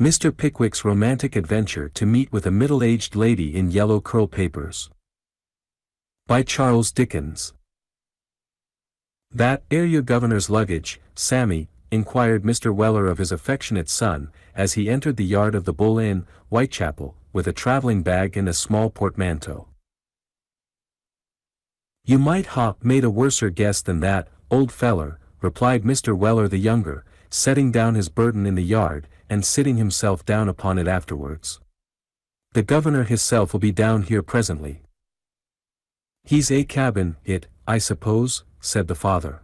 Mr. Pickwick's romantic adventure to meet with a middle-aged lady in yellow curl papers. By Charles Dickens. That air your governor's luggage, Sammy, inquired Mr. Weller of his affectionate son, as he entered the yard of the Bull Inn, Whitechapel, with a travelling bag and a small portmanteau. You might ha' made a worser guess than that, old feller, replied Mr. Weller the younger, setting down his burden in the yard, and sitting himself down upon it afterwards. The governor hisself will be down here presently. He's a cabin, it, I suppose, said the father.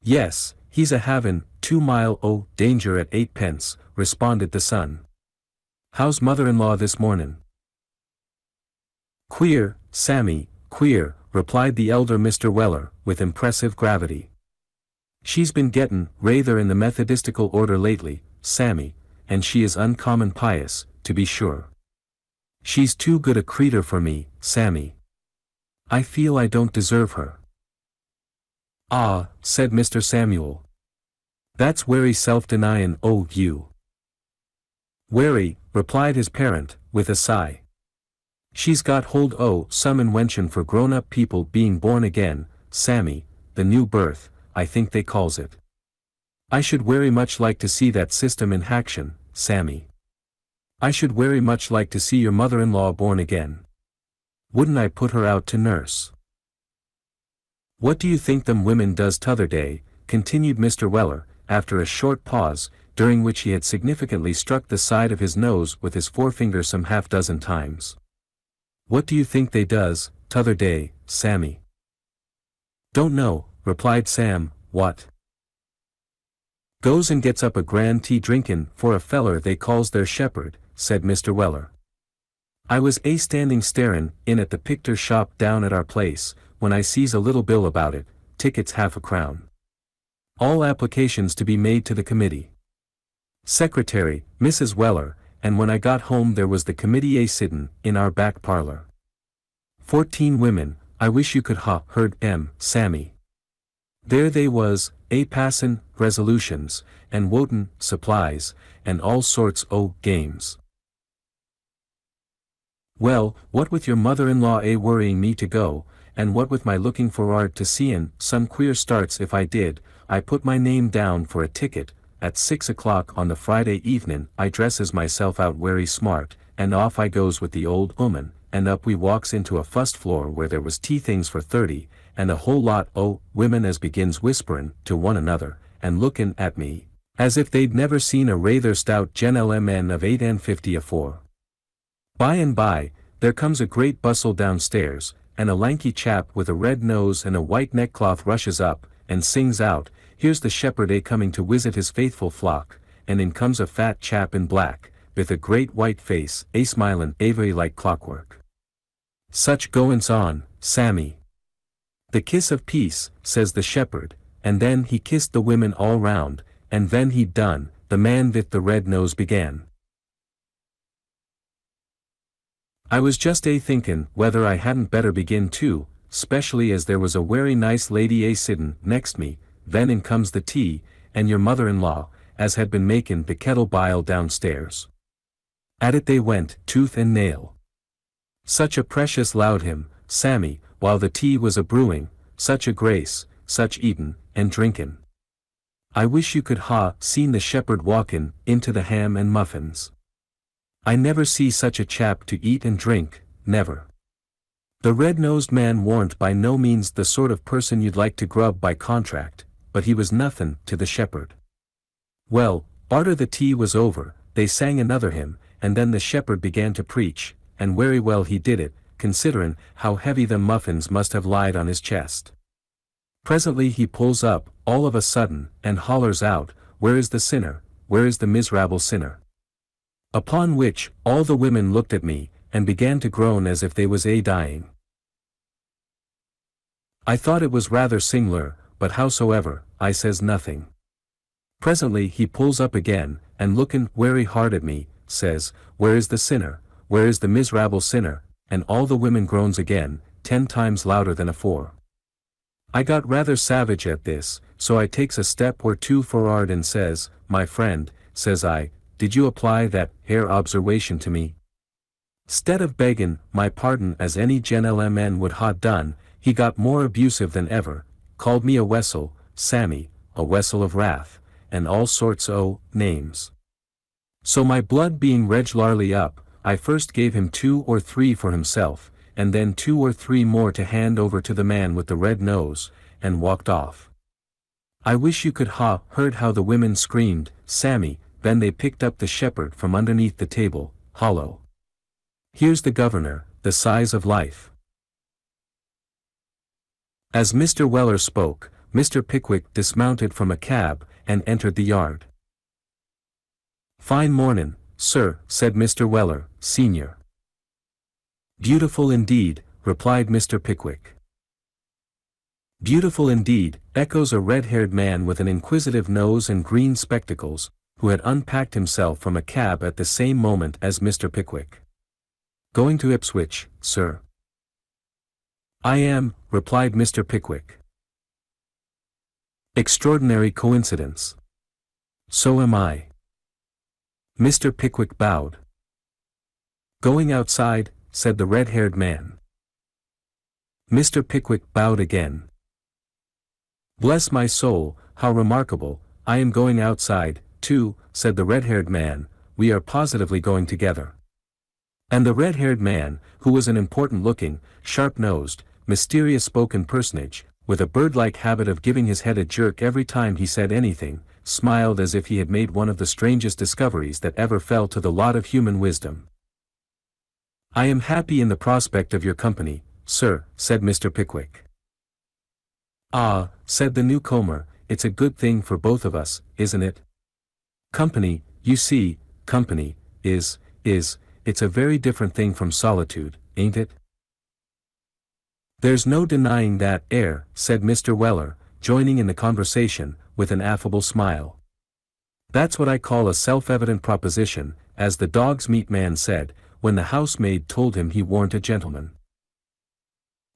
Yes, he's a havin', 2 mile oh, danger at 8 pence, responded the son. How's mother-in-law this mornin'? Queer, Sammy, queer, replied the elder Mr. Weller, with impressive gravity. She's been gettin' rather in the methodistical order lately, Sammy, and she is uncommon pious, to be sure. She's too good a creeter for me, Sammy. I feel I don't deserve her. Ah, said Mr. Samuel. That's wery self-denyin', oh, you. Wery, replied his parent, with a sigh. She's got hold o' some inwention for grown-up people being born again, Sammy, the new birth, I think they calls it. I should wery much like to see that system in haction, Sammy. I should wery much like to see your mother-in-law born again. Wouldn't I put her out to nurse? What do you think them women does t'other day, continued Mr. Weller, after a short pause, during which he had significantly struck the side of his nose with his forefinger some half-dozen times. What do you think they does, t'other day, Sammy? Don't know, replied Sam, what? Goes and gets up a grand tea drinkin' for a feller they calls their shepherd, said Mr. Weller. I was a-standing starin' in at the picter shop down at our place, when I sees a little bill about it, tickets £half a crown. All applications to be made to the committee. Secretary, Mrs. Weller, and when I got home there was the committee a-sittin' in our back parlor. 14 women, I wish you could ha' heard 'em, Sammy. There they was, a-passin' resolutions, and wotin' supplies, and all sorts o' games. Well, what with your mother-in-law a-worrying me to go, and what with my looking for'ard to seein' some queer starts if I did, I put my name down for a ticket. At 6 o'clock on the Friday evenin' I dresses myself out wery smart, and off I goes with the old 'ooman, and up we walks into a fust floor where there was tea things for 30, and a whole lot o' women as begins whisperin' to one another, and lookin' at me, as if they'd never seen a rather stout gentleman of 8 and 50 afore. By and by, there comes a great bustle downstairs, and a lanky chap with a red nose and a white neckcloth rushes up, and sings out, Here's the shepherd a-coming to visit his faithful flock, and in comes a fat chap in black, with a great white face, a-smilin' avery like clockwork. Such goin's on, Sammy. The kiss of peace, says the shepherd, and then he kissed the women all round, and then he'd done, the man with the red nose began. I was just a-thinkin' whether I hadn't better begin too, specially as there was a wery nice lady a-sittin' next me, then in comes the tea, and your mother-in-law, as had been makin' the kettle bile downstairs. At it they went, tooth and nail. Such a precious loud hymn, Sammy, while the tea was a-brewing, such a grace, such eatin' and drinkin'. I wish you could ha' seen the shepherd walkin' into the ham and muffins. I never see such a chap to eat and drink, never. The red-nosed man warn't by no means the sort of person you'd like to grub by contract, but he was nothin' to the shepherd. Well, arter the tea was over, they sang another hymn, and then the shepherd began to preach, and wery well he did it, considerin' how heavy the muffins must have lied on his chest. Presently he pulls up, all of a sudden, and hollers out, Where is the sinner? Where is the miserable sinner? Upon which, all the women looked at me, and began to groan as if they was a-dying. I thought it was rather sing'lar, but howsoever, I says nothing. Presently he pulls up again, and lookin' wery hard at me, says, Where is the sinner? Where is the miserable sinner? And all the women groans again, 10 times louder than afore. I got rather savage at this, so I takes a step or two for'ard and says, My friend, says I, did you apply that hair observation to me? 'Stead of beggin' my pardon as any gentleman would ha' done, he got more abusive than ever, called me a wessel, Sammy, a wessel of wrath, and all sorts o' names. So my blood being regularly up, I first gave him 2 or 3 for himself, and then 2 or 3 more to hand over to the man with the red nose, and walked off. I wish you could ha' heard how the women screamed, Sammy, then they picked up the shepherd from underneath the table, hollow. Here's the governor, the size of life. As Mr. Weller spoke, Mr. Pickwick dismounted from a cab, and entered the yard. Fine mornin', sir, said Mr. Weller, senior. Beautiful indeed, replied Mr. Pickwick. Beautiful indeed, echoes a red-haired man with an inquisitive nose and green spectacles, who had unpacked himself from a cab at the same moment as Mr. Pickwick. Going to Ipswich, sir? I am, replied Mr. Pickwick. Extraordinary coincidence. So am I. Mr. Pickwick bowed. Going outside, said the red-haired man. Mr. Pickwick bowed again. Bless my soul, how remarkable, I am going outside, too, said the red-haired man, we are positively going together. And the red-haired man, who was an important-looking, sharp-nosed, mysterious-spoken personage, with a bird-like habit of giving his head a jerk every time he said anything, smiled as if he had made one of the strangest discoveries that ever fell to the lot of human wisdom. I am happy in the prospect of your company, sir, said Mr. Pickwick. Ah, said the newcomer, it's a good thing for both of us, isn't it? Company, you see, company, it's a very different thing from solitude, ain't it? There's no denying that, said Mr. Weller, joining in the conversation, with an affable smile. That's what I call a self-evident proposition, as the dog's meat man said, when the housemaid told him he warn't a gentleman.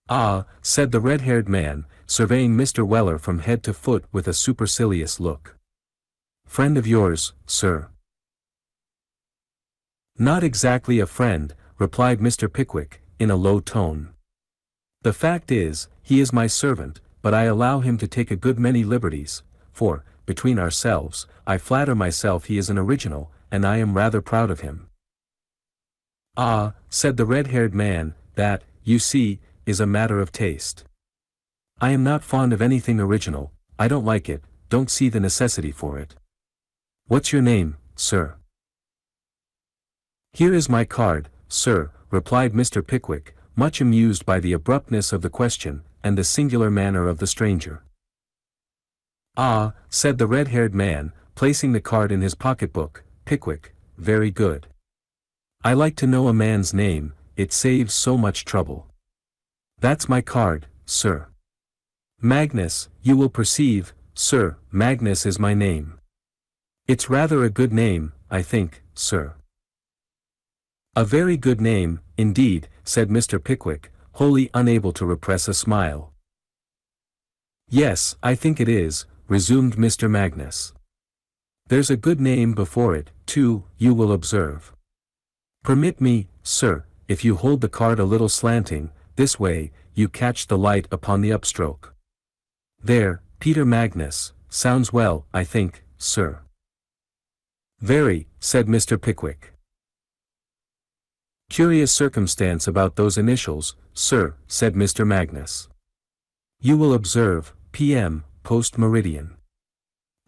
Ah, said the red-haired man, surveying Mr. Weller from head to foot with a supercilious look. Friend of yours, sir? Not exactly a friend, replied Mr. Pickwick, in a low tone. The fact is, he is my servant, but I allow him to take a good many liberties, for, between ourselves, I flatter myself he is an original, and I am rather proud of him. Ah, said the red-haired man, that, you see, is a matter of taste. I am not fond of anything original, I don't like it, don't see the necessity for it. What's your name, sir? Here is my card, sir, replied Mr. Pickwick, much amused by the abruptness of the question, and the singular manner of the stranger. Ah, said the red-haired man, placing the card in his pocketbook, Pickwick, very good. I like to know a man's name, it saves so much trouble. That's my card, sir. Magnus, you will perceive, sir, Magnus is my name. It's rather a good name, I think, sir. A very good name, indeed, said Mr. Pickwick, wholly unable to repress a smile. Yes, I think it is, resumed Mr. Magnus. There's a good name before it, too, you will observe. Permit me, sir, if you hold the card a little slanting, this way, you catch the light upon the upstroke. There, Peter Magnus, sounds well, I think, sir. Very, said Mr. Pickwick. Curious circumstance about those initials, sir, said Mr. Magnus. You will observe, P.M., post-meridian.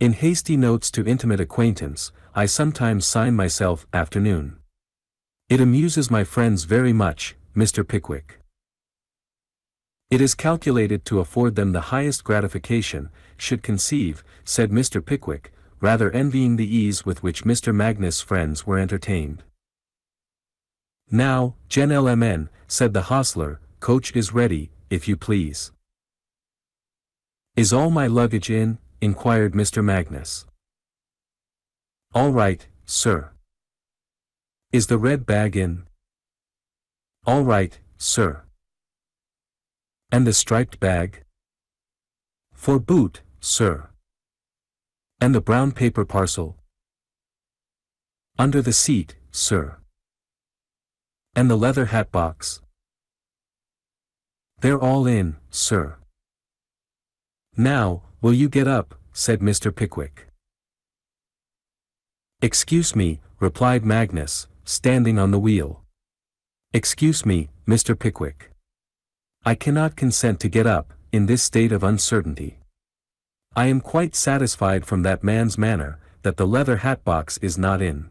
In hasty notes to intimate acquaintance, I sometimes sign myself afternoon. It amuses my friends very much, Mr. Pickwick. It is calculated to afford them the highest gratification, should conceive, said Mr. Pickwick, rather envying the ease with which Mr. Magnus' friends were entertained. Now, gentlemen, said the hostler, coach is ready, if you please. Is all my luggage in? Inquired Mr. Magnus. All right, sir. Is the red bag in? All right, sir. And the striped bag? For boot, sir. And the brown paper parcel? Under the seat, sir. And the leather hat box. They're all in, sir. Now, will you get up, said Mr. Pickwick. Excuse me, replied Magnus, standing on the wheel. Excuse me, Mr. Pickwick. I cannot consent to get up, in this state of uncertainty. I am quite satisfied from that man's manner, that the leather hat box is not in.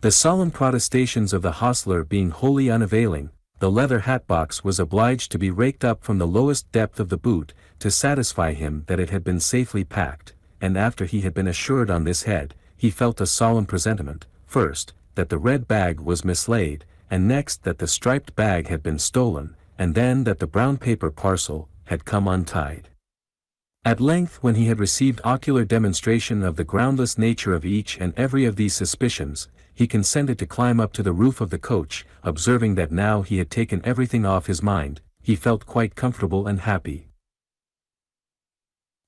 The solemn protestations of the hostler being wholly unavailing, the leather hat box was obliged to be raked up from the lowest depth of the boot, to satisfy him that it had been safely packed, and after he had been assured on this head, he felt a solemn presentiment, first, that the red bag was mislaid, and next that the striped bag had been stolen, and then that the brown paper parcel had come untied. At length, when he had received ocular demonstration of the groundless nature of each and every of these suspicions, he consented to climb up to the roof of the coach, observing that now he had taken everything off his mind, he felt quite comfortable and happy.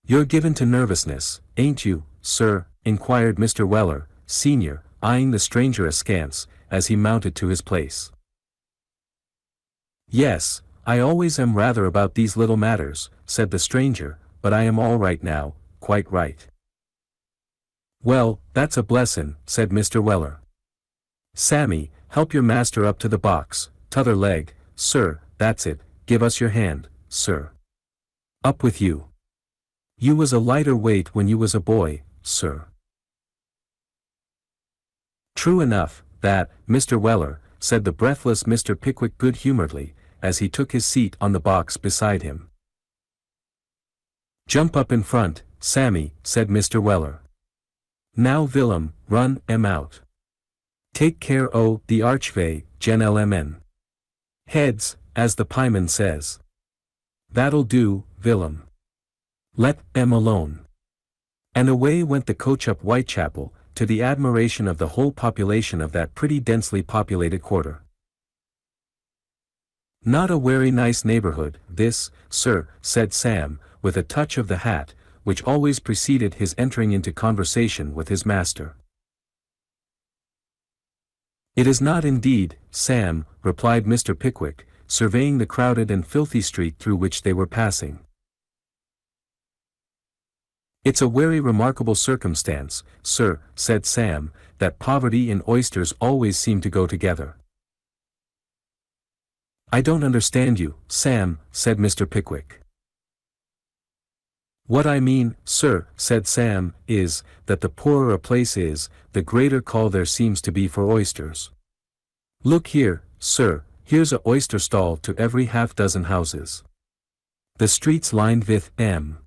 "You're given to nervousness, ain't you, sir?" inquired Mr. Weller, senior, eyeing the stranger askance, as he mounted to his place. "Yes, I always am rather about these little matters," said the stranger, "but I am all right now, quite right." "Well, that's a blessin'," said Mr. Weller. "Sammy, help your master up to the box, t'other leg, sir, that's it, give us your hand, sir. Up with you. You was a lighter weight when you was a boy, sir." "True enough, that, Mr. Weller," said the breathless Mr. Pickwick good-humouredly, as he took his seat on the box beside him. "Jump up in front, Sammy," said Mr. Weller. "Now Willem, run 'em out. Take care o' the archway, gentlemen. Heads, as the pieman says. That'll do, Willem. Let 'em alone." And away went the coach up Whitechapel, to the admiration of the whole population of that pretty densely populated quarter. "Not a very nice neighborhood, this, sir," said Sam, with a touch of the hat, which always preceded his entering into conversation with his master. "It is not indeed, Sam," replied Mr. Pickwick, surveying the crowded and filthy street through which they were passing. "It's a very remarkable circumstance, sir," said Sam, "that poverty and oysters always seem to go together." "I don't understand you, Sam," said Mr. Pickwick. "What I mean, sir," said Sam, "is, that the poorer a place is, the greater call there seems to be for oysters. Look here, sir, here's a oyster stall to every half-dozen houses. The streets lined with 'em.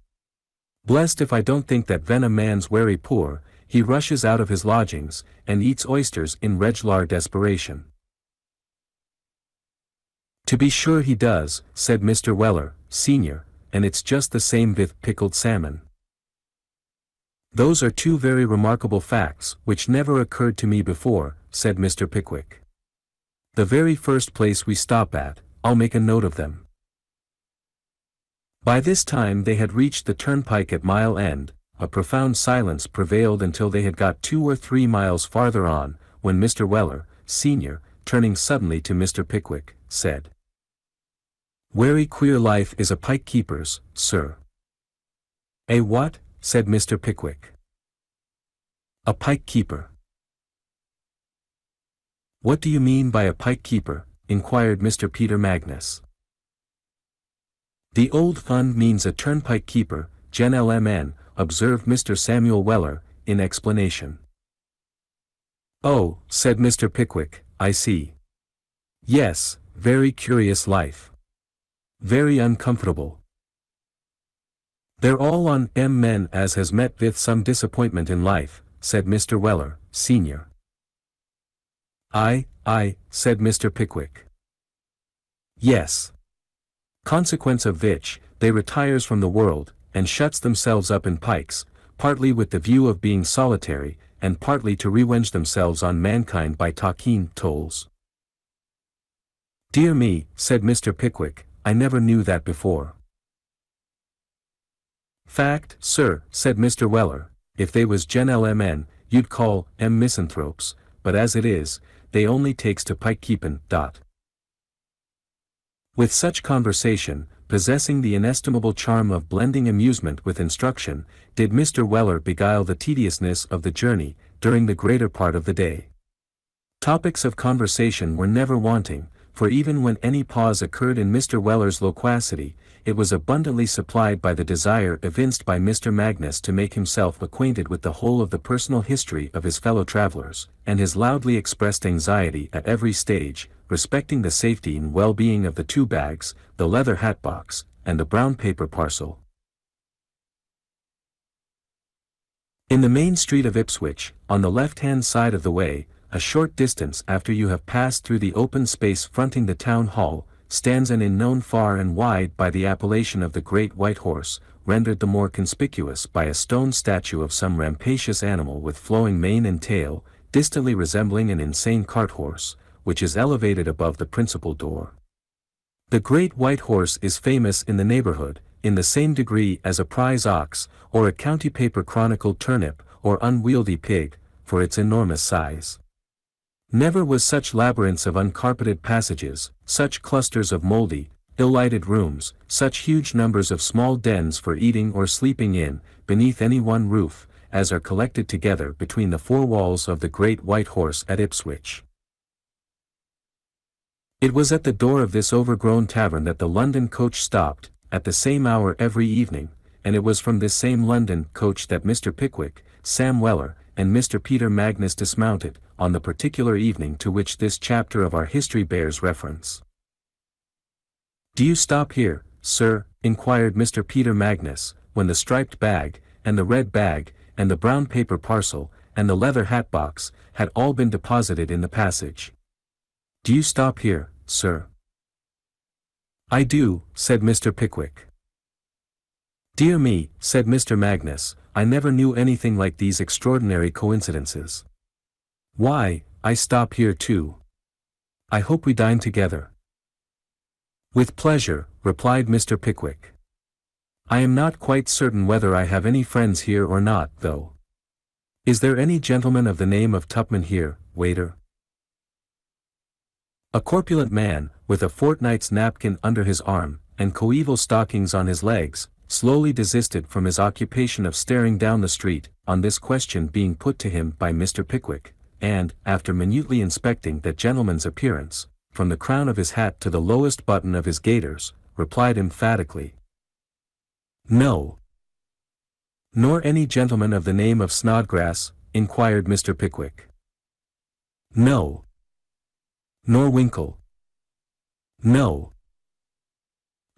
Blessed if I don't think that ven a man's wery poor, he rushes out of his lodgings, and eats oysters in reglar desperation." "To be sure he does," said Mr. Weller, senior, "and it's just the same with pickled salmon." "Those are two very remarkable facts which never occurred to me before," said Mr. Pickwick. "The very first place we stop at, I'll make a note of them." By this time they had reached the turnpike at Mile End. A profound silence prevailed until they had got 2 or 3 miles farther on, when Mr. Weller, senior, turning suddenly to Mr. Pickwick, said, "Wery queer life is a pike-keeper's, sir." "A what?" said Mr. Pickwick. "A pike-keeper." "What do you mean by a pike-keeper?" inquired Mr. Peter Magnus. "The old fund means a turnpike keeper, gentlemen," observed Mr. Samuel Weller, in explanation. "Oh," said Mr. Pickwick, "I see. Yes, very curious life. Very uncomfortable. They're all on 'em men as has met with some disappointment in life," said Mr. Weller, senior. "Aye, said Mr. Pickwick. "Yes. Consequence of which, they retires from the world, and shuts themselves up in pikes, partly with the view of being solitary, and partly to revenge themselves on mankind by talking tolls." "Dear me," said Mr. Pickwick, "I never knew that before." "Fact, sir," said Mr. Weller, "if they was gen-LMN, you'd call 'em misanthropes, but as it is, they only takes to pike-keepin'." With such conversation, possessing the inestimable charm of blending amusement with instruction, did Mr. Weller beguile the tediousness of the journey, during the greater part of the day. Topics of conversation were never wanting, for even when any pause occurred in Mr. Weller's loquacity, it was abundantly supplied by the desire evinced by Mr. Magnus to make himself acquainted with the whole of the personal history of his fellow travellers, and his loudly expressed anxiety at every stage, respecting the safety and well-being of the two bags, the leather hat-box, and the brown paper parcel. In the main street of Ipswich, on the left-hand side of the way, a short distance after you have passed through the open space fronting the town hall, stands an inn known far and wide by the appellation of the Great White Horse, rendered the more conspicuous by a stone statue of some rampageous animal with flowing mane and tail, distantly resembling an insane cart-horse, which is elevated above the principal door. The Great White Horse is famous in the neighborhood, in the same degree as a prize ox, or a county paper chronicle turnip, or unwieldy pig, for its enormous size. Never was such labyrinths of uncarpeted passages, such clusters of moldy, ill-lighted rooms, such huge numbers of small dens for eating or sleeping in, beneath any one roof, as are collected together between the four walls of the Great White Horse at Ipswich. It was at the door of this overgrown tavern that the London coach stopped, at the same hour every evening, and it was from this same London coach that Mr. Pickwick, Sam Weller, and Mr. Peter Magnus dismounted, on the particular evening to which this chapter of our history bears reference. "Do you stop here, sir?" inquired Mr. Peter Magnus, when the striped bag, and the red bag, and the brown paper parcel, and the leather hat-box, had all been deposited in the passage. "Do you stop here, sir?" "I do," said Mr. Pickwick. "Dear me," said Mr. Magnus, "I never knew anything like these extraordinary coincidences. Why, I stop here too. I hope we dine together." "With pleasure," replied Mr. Pickwick. "I am not quite certain whether I have any friends here or not, though. Is there any gentleman of the name of Tupman here, waiter?" A corpulent man, with a fortnight's napkin under his arm, and coeval stockings on his legs, slowly desisted from his occupation of staring down the street, on this question being put to him by Mr. Pickwick, and, after minutely inspecting that gentleman's appearance, from the crown of his hat to the lowest button of his gaiters, replied emphatically, "No." "Nor any gentleman of the name of Snodgrass?" inquired Mr. Pickwick. "No." "Nor Winkle?" "No."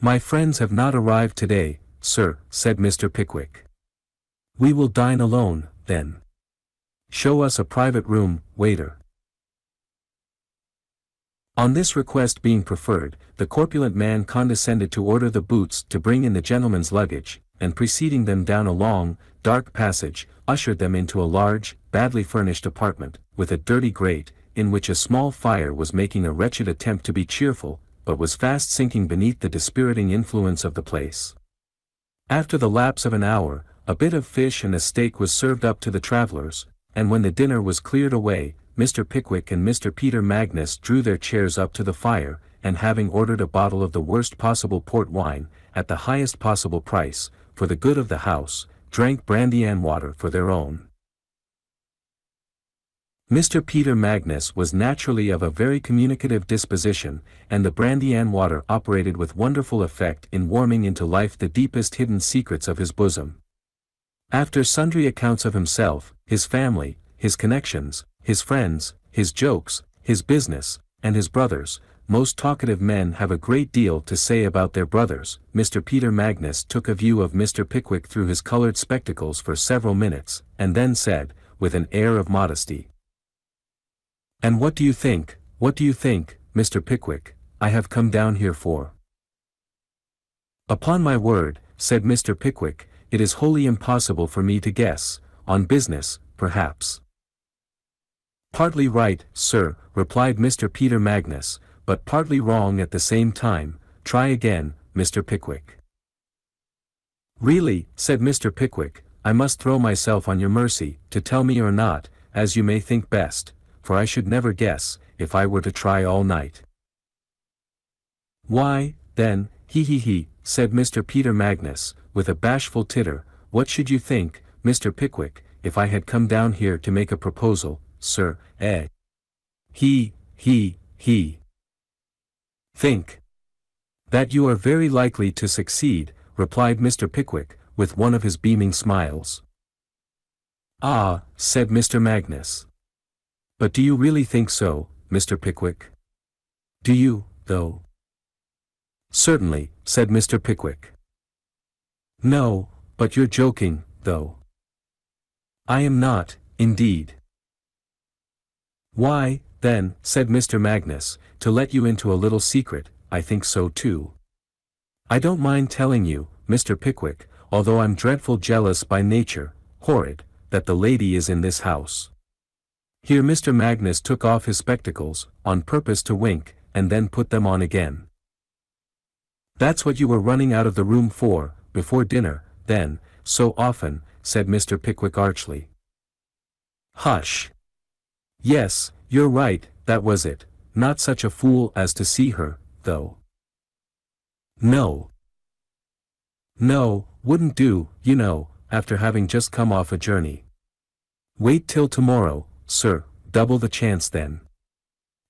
"My friends have not arrived today, sir," said Mr. Pickwick. "We will dine alone, then. Show us a private room, waiter." On this request being preferred, the corpulent man condescended to order the boots to bring in the gentleman's luggage, and preceding them down a long, dark passage, ushered them into a large, badly furnished apartment, with a dirty grate, in which a small fire was making a wretched attempt to be cheerful, but was fast sinking beneath the dispiriting influence of the place. After the lapse of an hour, a bit of fish and a steak was served up to the travellers, and when the dinner was cleared away, Mr. Pickwick and Mr. Peter Magnus drew their chairs up to the fire, and having ordered a bottle of the worst possible port wine, at the highest possible price, for the good of the house, drank brandy and water for their own. Mr. Peter Magnus was naturally of a very communicative disposition, and the brandy and water operated with wonderful effect in warming into life the deepest hidden secrets of his bosom. After sundry accounts of himself, his family, his connections, his friends, his jokes, his business, and his brothers, most talkative men have a great deal to say about their brothers. Mr. Peter Magnus took a view of Mr. Pickwick through his colored spectacles for several minutes, and then said, with an air of modesty, "And what do you think, Mr. Pickwick, I have come down here for?" "Upon my word," said Mr. Pickwick, "it is wholly impossible for me to guess. On business, perhaps." "Partly right, sir," replied Mr. Peter Magnus, "but partly wrong at the same time. Try again, Mr. Pickwick." "Really," said Mr. Pickwick, "I must throw myself on your mercy, to tell me or not, as you may think best, for I should never guess, if I were to try all night." "Why, then, he," said Mr. Peter Magnus, with a bashful titter, "what should you think, Mr. Pickwick, if I had come down here to make a proposal, sir, eh?" He. "Think that you are very likely to succeed," replied Mr. Pickwick, with one of his beaming smiles. "Ah," said Mr. Magnus. "But do you really think so, Mr. Pickwick? Do you, though?" "Certainly," said Mr. Pickwick. "No, but you're joking, though." "I am not, indeed." "Why, then," said Mr. Magnus, "to let you into a little secret, I think so too. I don't mind telling you, Mr. Pickwick, although I'm dreadful jealous by nature, horrid, that the lady is in this house." Here Mr. Magnus took off his spectacles, on purpose to wink, and then put them on again. "That's what you were running out of the room for, before dinner, then, so often," said Mr. Pickwick archly. "Hush! Yes, you're right, that was it, not such a fool as to see her, though." No, wouldn't do, you know, after having just come off a journey. "Wait till tomorrow, sir, double the chance then.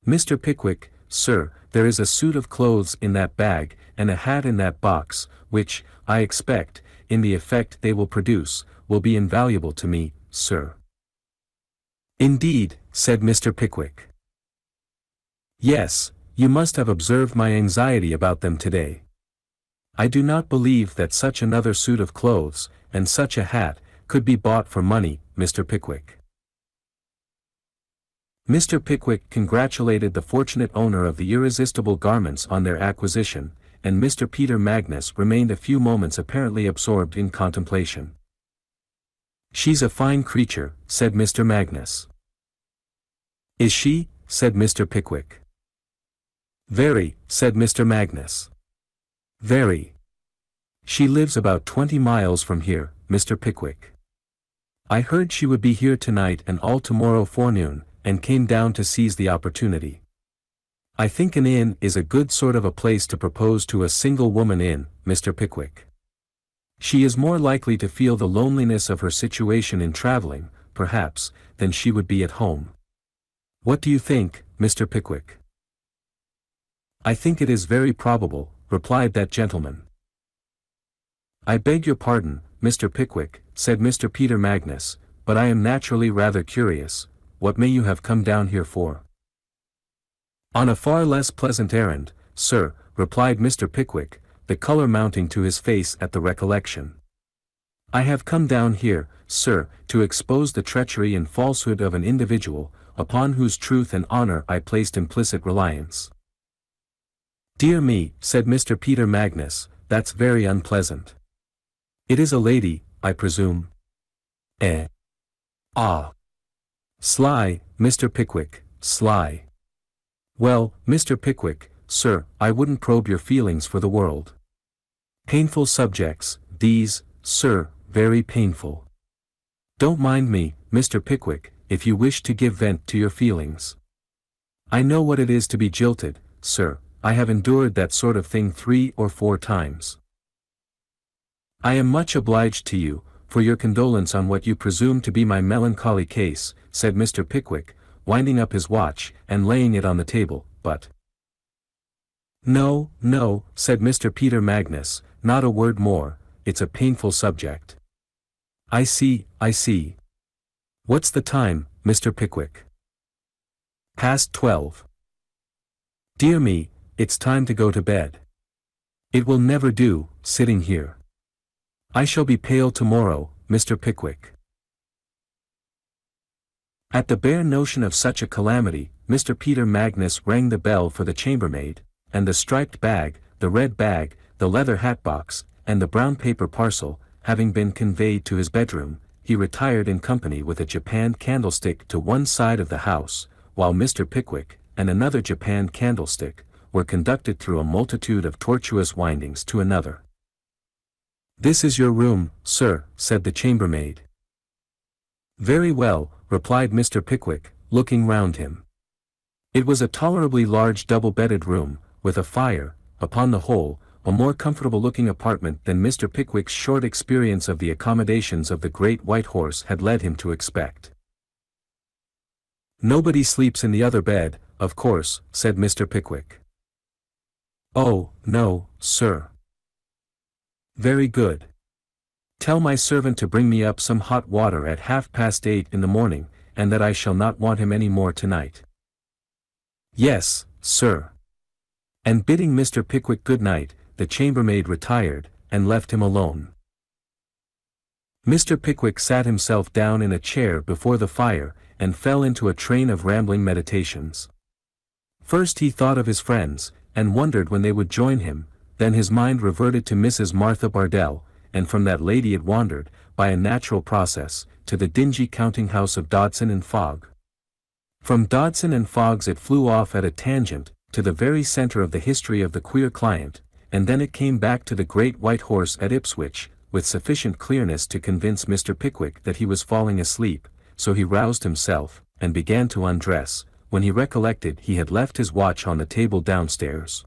Mr. Pickwick, sir, there is a suit of clothes in that bag, and a hat in that box, which, I expect, in the effect they will produce, will be invaluable to me, sir." "Indeed," said Mr. Pickwick. "Yes, you must have observed my anxiety about them today. I do not believe that such another suit of clothes, and such a hat, could be bought for money, Mr. Pickwick." Mr. Pickwick congratulated the fortunate owner of the irresistible garments on their acquisition, and Mr. Peter Magnus remained a few moments apparently absorbed in contemplation. "She's a fine creature," said Mr. Magnus. "Is she?" said Mr. Pickwick. "Very," said Mr. Magnus. "Very. She lives about 20 miles from here, Mr. Pickwick. I heard she would be here tonight and all tomorrow forenoon, and came down to seize the opportunity. I think an inn is a good sort of a place to propose to a single woman in, Mr. Pickwick. She is more likely to feel the loneliness of her situation in traveling, perhaps, than she would be at home. What do you think, Mr. Pickwick?" "I think it is very probable," replied that gentleman. "I beg your pardon, Mr. Pickwick," said Mr. Peter Magnus, "but I am naturally rather curious. What may you have come down here for?" "On a far less pleasant errand, sir," replied Mr. Pickwick, the color mounting to his face at the recollection. "I have come down here, sir, to expose the treachery and falsehood of an individual, upon whose truth and honor I placed implicit reliance." "Dear me," said Mr. Peter Magnus, "that's very unpleasant. It is a lady, I presume?" "Ah! Sly, Mr. Pickwick, sly. Well, Mr. Pickwick, sir, I wouldn't probe your feelings for the world. Painful subjects, these, sir, very painful. Don't mind me, Mr. Pickwick, if you wish to give vent to your feelings. I know what it is to be jilted, sir, I have endured that sort of thing 3 or 4 times." "I am much obliged to you, for your condolence on what you presume to be my melancholy case," said Mr. Pickwick, winding up his watch, and laying it on the table, "but—" No, said Mr. Peter Magnus, "not a word more, it's a painful subject." I see. What's the time, Mr. Pickwick?" "Past 12. Dear me, it's time to go to bed. It will never do, sitting here. I shall be pale tomorrow, Mr. Pickwick." At the bare notion of such a calamity, Mr. Peter Magnus rang the bell for the chambermaid, and the striped bag, the red bag, the leather hatbox, and the brown paper parcel, having been conveyed to his bedroom, he retired in company with a japanned candlestick to one side of the house, while Mr. Pickwick, and another japanned candlestick, were conducted through a multitude of tortuous windings to another. "This is your room, sir," said the chambermaid. "Very well," replied Mr. Pickwick, looking round him. It was a tolerably large double-bedded room, with a fire, upon the whole, a more comfortable-looking apartment than Mr. Pickwick's short experience of the accommodations of the Great White Horse had led him to expect. "Nobody sleeps in the other bed, of course," said Mr. Pickwick. "Oh, no, sir." "Very good. Tell my servant to bring me up some hot water at 8:30 in the morning, and that I shall not want him any more tonight." "Yes, sir." And bidding Mr. Pickwick good night, the chambermaid retired, and left him alone. Mr. Pickwick sat himself down in a chair before the fire, and fell into a train of rambling meditations. First he thought of his friends, and wondered when they would join him, then his mind reverted to Mrs. Martha Bardell, and from that lady it wandered, by a natural process, to the dingy counting-house of Dodson and Fogg. From Dodson and Fogg's it flew off at a tangent, to the very centre of the history of the queer client, and then it came back to the Great White Horse at Ipswich, with sufficient clearness to convince Mr. Pickwick that he was falling asleep, so he roused himself, and began to undress, when he recollected he had left his watch on the table downstairs.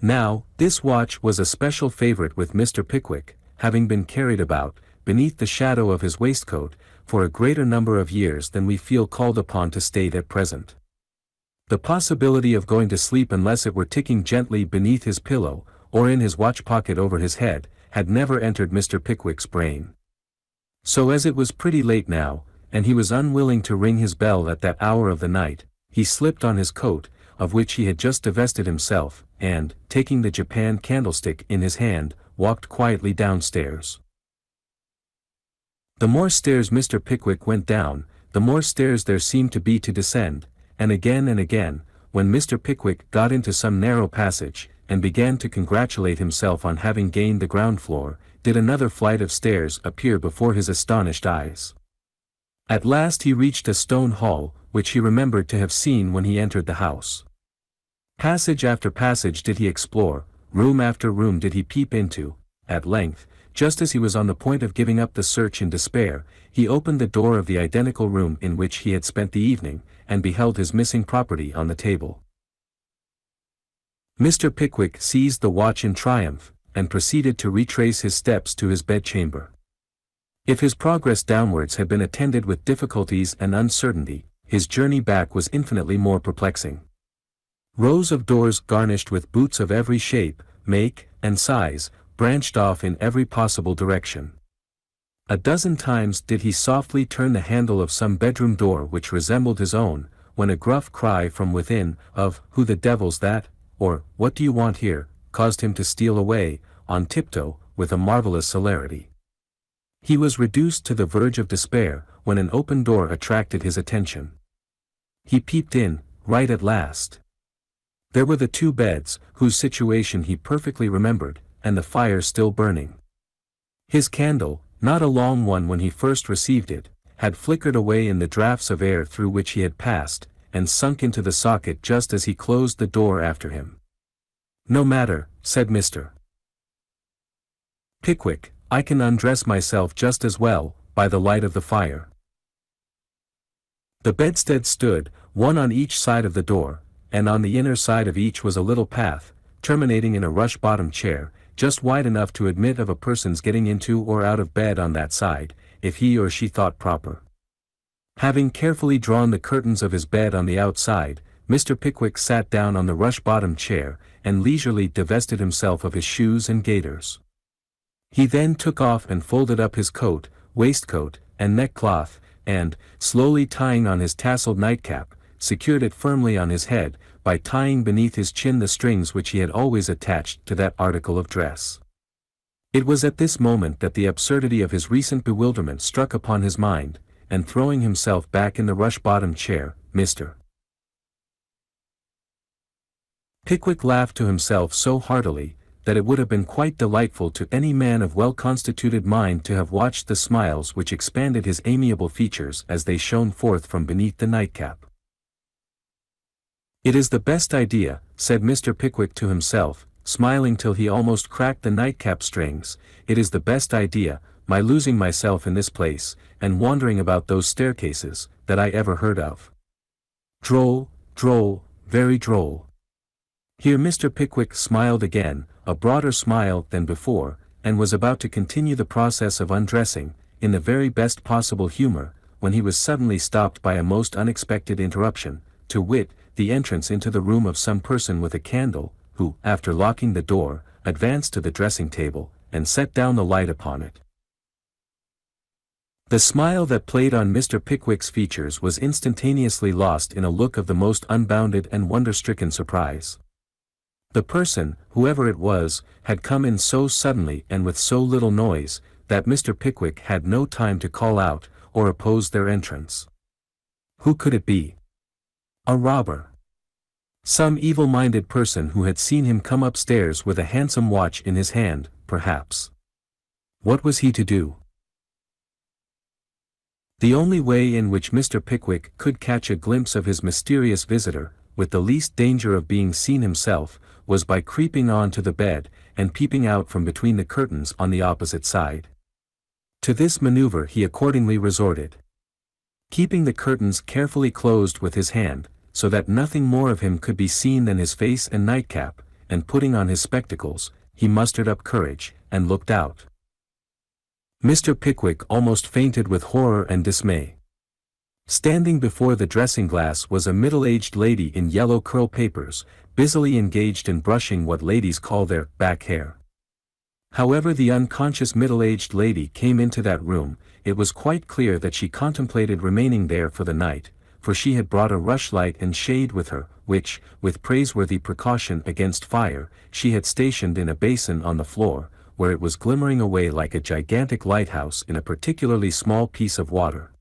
Now, this watch was a special favourite with Mr. Pickwick, having been carried about, beneath the shadow of his waistcoat, for a greater number of years than we feel called upon to state at present. The possibility of going to sleep unless it were ticking gently beneath his pillow, or in his watch pocket over his head, had never entered Mr. Pickwick's brain. So as it was pretty late now, and he was unwilling to ring his bell at that hour of the night, he slipped on his coat, of which he had just divested himself, and, taking the Japan candlestick in his hand, walked quietly downstairs. The more stairs Mr. Pickwick went down, the more stairs there seemed to be to descend, and again, when Mr. Pickwick got into some narrow passage, and began to congratulate himself on having gained the ground floor, did another flight of stairs appear before his astonished eyes. At last he reached a stone hall, which he remembered to have seen when he entered the house. Passage after passage did he explore, room after room did he peep into. At length, just as he was on the point of giving up the search in despair, he opened the door of the identical room in which he had spent the evening, and beheld his missing property on the table. Mr. Pickwick seized the watch in triumph, and proceeded to retrace his steps to his bedchamber. If his progress downwards had been attended with difficulties and uncertainty, his journey back was infinitely more perplexing. Rows of doors garnished with boots of every shape, make, and size, branched off in every possible direction. A dozen times did he softly turn the handle of some bedroom door which resembled his own, when a gruff cry from within, of, "Who the devil's that?" or, "What do you want here?" caused him to steal away, on tiptoe, with a marvelous celerity. He was reduced to the verge of despair, when an open door attracted his attention. He peeped in, right at last. There were the two beds, whose situation he perfectly remembered, and the fire still burning. His candle, not a long one when he first received it, had flickered away in the draughts of air through which he had passed, and sunk into the socket just as he closed the door after him. "No matter," said Mr. Pickwick, "I can undress myself just as well, by the light of the fire." The bedstead stood, one on each side of the door, and on the inner side of each was a little path, terminating in a rush-bottom chair, just wide enough to admit of a person's getting into or out of bed on that side, if he or she thought proper. Having carefully drawn the curtains of his bed on the outside, Mr. Pickwick sat down on the rush-bottom chair, and leisurely divested himself of his shoes and gaiters. He then took off and folded up his coat, waistcoat, and neckcloth, and, slowly tying on his tasselled nightcap, secured it firmly on his head, by tying beneath his chin the strings which he had always attached to that article of dress. It was at this moment that the absurdity of his recent bewilderment struck upon his mind, and throwing himself back in the rush-bottom chair, Mr. Pickwick laughed to himself so heartily, that it would have been quite delightful to any man of well-constituted mind to have watched the smiles which expanded his amiable features as they shone forth from beneath the nightcap. "It is the best idea," said Mr. Pickwick to himself, smiling till he almost cracked the nightcap strings, "It is the best idea, my losing myself in this place, and wandering about those staircases, that I ever heard of. Droll, droll, very droll." Here Mr. Pickwick smiled again, a broader smile than before, and was about to continue the process of undressing, in the very best possible humor, when he was suddenly stopped by a most unexpected interruption, to wit, the entrance into the room of some person with a candle, who, after locking the door, advanced to the dressing-table, and set down the light upon it. The smile that played on Mr. Pickwick's features was instantaneously lost in a look of the most unbounded and wonder-stricken surprise. The person, whoever it was, had come in so suddenly and with so little noise, that Mr. Pickwick had no time to call out, or oppose their entrance. Who could it be? A robber. Some evil-minded person who had seen him come upstairs with a handsome watch in his hand, perhaps. What was he to do? The only way in which Mr. Pickwick could catch a glimpse of his mysterious visitor, with the least danger of being seen himself, was by creeping on to the bed, and peeping out from between the curtains on the opposite side. To this maneuver he accordingly resorted. Keeping the curtains carefully closed with his hand, so that nothing more of him could be seen than his face and nightcap, and putting on his spectacles, he mustered up courage, and looked out. Mr. Pickwick almost fainted with horror and dismay. Standing before the dressing-glass was a middle-aged lady in yellow curl papers, busily engaged in brushing what ladies call their back hair. However the unconscious middle-aged lady came into that room, it was quite clear that she contemplated remaining there for the night, for she had brought a rushlight and shade with her, which, with praiseworthy precaution against fire, she had stationed in a basin on the floor, where it was glimmering away like a gigantic lighthouse in a particularly small piece of water.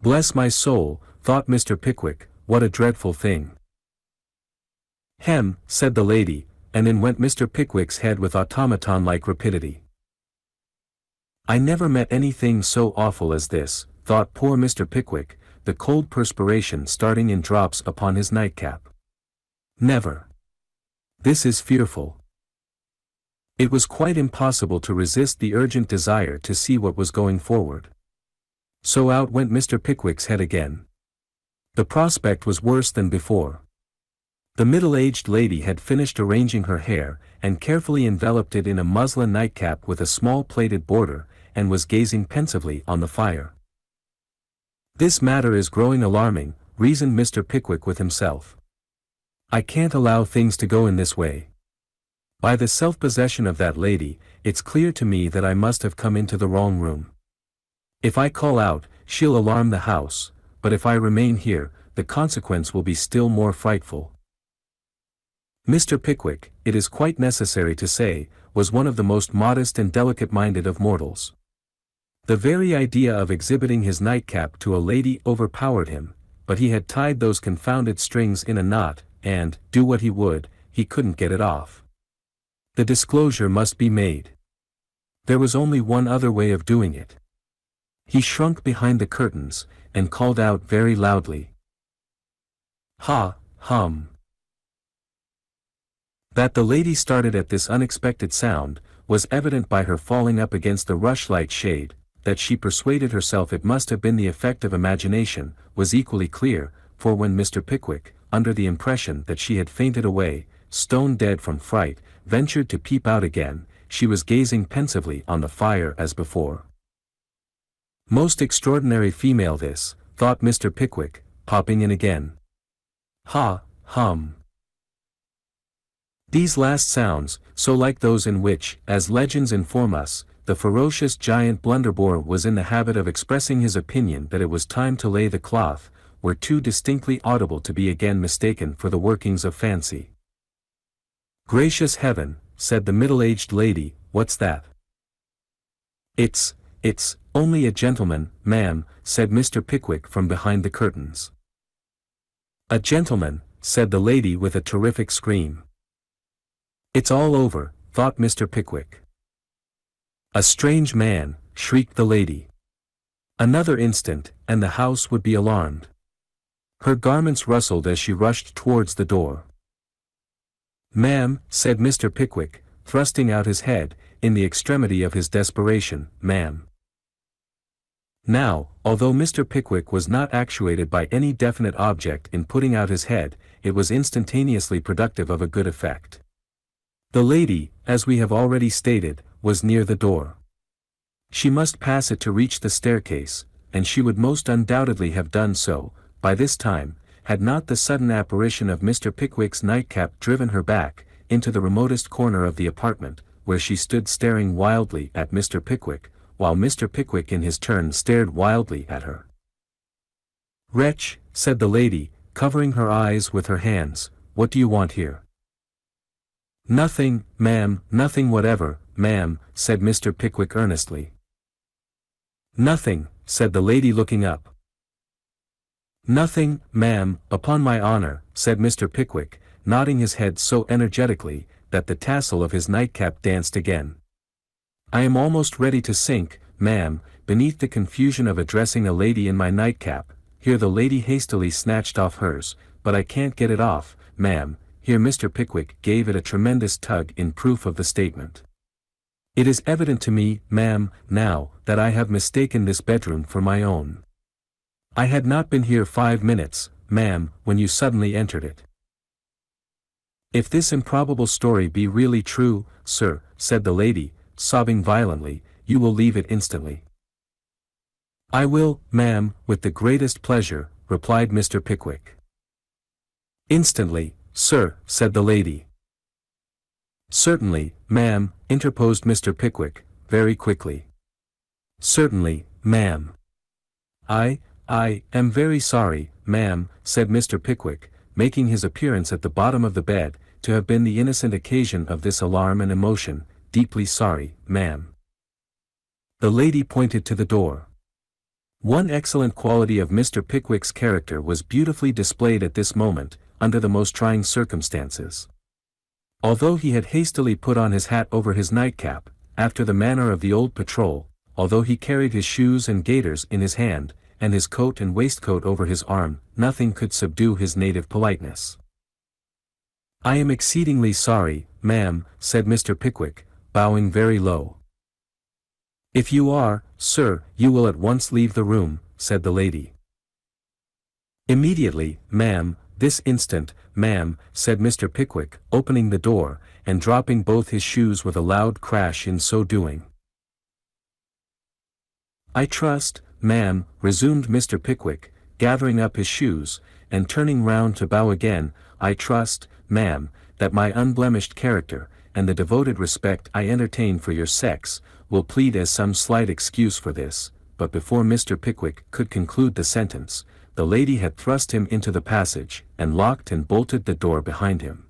"Bless my soul," thought Mr. Pickwick, "what a dreadful thing." "Hem," said the lady, and in went Mr. Pickwick's head with automaton-like rapidity. "I never met anything so awful as this," thought poor Mr. Pickwick, the cold perspiration starting in drops upon his nightcap. "Never. This is fearful." It was quite impossible to resist the urgent desire to see what was going forward. So out went Mr. Pickwick's head again. The prospect was worse than before. The middle-aged lady had finished arranging her hair, and carefully enveloped it in a muslin nightcap with a small plaited border, and was gazing pensively on the fire. "This matter is growing alarming," reasoned Mr. Pickwick with himself. "I can't allow things to go in this way. By the self-possession of that lady, it's clear to me that I must have come into the wrong room. If I call out, she'll alarm the house, but if I remain here, the consequence will be still more frightful." Mr. Pickwick, it is quite necessary to say, was one of the most modest and delicate-minded of mortals. The very idea of exhibiting his nightcap to a lady overpowered him, but he had tied those confounded strings in a knot, and, do what he would, he couldn't get it off. The disclosure must be made. There was only one other way of doing it. He shrunk behind the curtains, and called out very loudly. "Ha, hum." That the lady started at this unexpected sound, was evident by her falling up against the rushlight shade, that she persuaded herself it must have been the effect of imagination, was equally clear, for when Mr. Pickwick, under the impression that she had fainted away, stone dead from fright, ventured to peep out again, she was gazing pensively on the fire as before. "Most extraordinary female this," thought Mr. Pickwick, popping in again. "Ha, hum." These last sounds, so like those in which, as legends inform us, the ferocious giant Blunderbore was in the habit of expressing his opinion that it was time to lay the cloth, were too distinctly audible to be again mistaken for the workings of fancy. "Gracious heaven," said the middle-aged lady, "what's that?" It's only a gentleman, ma'am," said Mr. Pickwick from behind the curtains. "A gentleman," said the lady with a terrific scream. "It's all over," thought Mr. Pickwick. "A strange man," shrieked the lady. Another instant, and the house would be alarmed. Her garments rustled as she rushed towards the door. "Ma'am," said Mr. Pickwick, thrusting out his head, in the extremity of his desperation, "ma'am." Now, although Mr. Pickwick was not actuated by any definite object in putting out his head, it was instantaneously productive of a good effect. The lady, as we have already stated, was near the door. She must pass it to reach the staircase, and she would most undoubtedly have done so, by this time, had not the sudden apparition of Mr. Pickwick's nightcap driven her back, into the remotest corner of the apartment, where she stood staring wildly at Mr. Pickwick, while Mr. Pickwick in his turn stared wildly at her. "Wretch," said the lady, covering her eyes with her hands, "what do you want here?" "Nothing, ma'am, nothing whatever, ma'am," said Mr. Pickwick earnestly. "Nothing," said the lady looking up. "Nothing, ma'am, upon my honor," said Mr. Pickwick, nodding his head so energetically, that the tassel of his nightcap danced again. "I am almost ready to sink, ma'am, beneath the confusion of addressing a lady in my nightcap." Here the lady hastily snatched off hers. "But I can't get it off, ma'am." Here Mr. Pickwick gave it a tremendous tug in proof of the statement. "It is evident to me, ma'am, now, that I have mistaken this bedroom for my own. I had not been here 5 minutes, ma'am, when you suddenly entered it." "If this improbable story be really true, sir," said the lady, sobbing violently, "you will leave it instantly." "I will, ma'am, with the greatest pleasure," replied Mr. Pickwick. "Instantly, sir," said the lady. "Certainly, ma'am," interposed Mr. Pickwick, very quickly. "Certainly, ma'am." I am very sorry, ma'am," said Mr. Pickwick, making his appearance at the bottom of the bed, "to have been the innocent occasion of this alarm and emotion. Deeply sorry, ma'am." The lady pointed to the door. One excellent quality of Mr. Pickwick's character was beautifully displayed at this moment, under the most trying circumstances. Although he had hastily put on his hat over his nightcap, after the manner of the old patrol, although he carried his shoes and gaiters in his hand, and his coat and waistcoat over his arm, nothing could subdue his native politeness. "I am exceedingly sorry, ma'am," said Mr. Pickwick, bowing very low. "If you are, sir, you will at once leave the room," said the lady. "Immediately, ma'am, this instant, ma'am," said Mr. Pickwick, opening the door, and dropping both his shoes with a loud crash in so doing. "I trust, ma'am," resumed Mr. Pickwick, gathering up his shoes, and turning round to bow again, "I trust, ma'am, that my unblemished character, and the devoted respect I entertain for your sex, will plead as some slight excuse for this," but before Mr. Pickwick could conclude the sentence, the lady had thrust him into the passage, and locked and bolted the door behind him.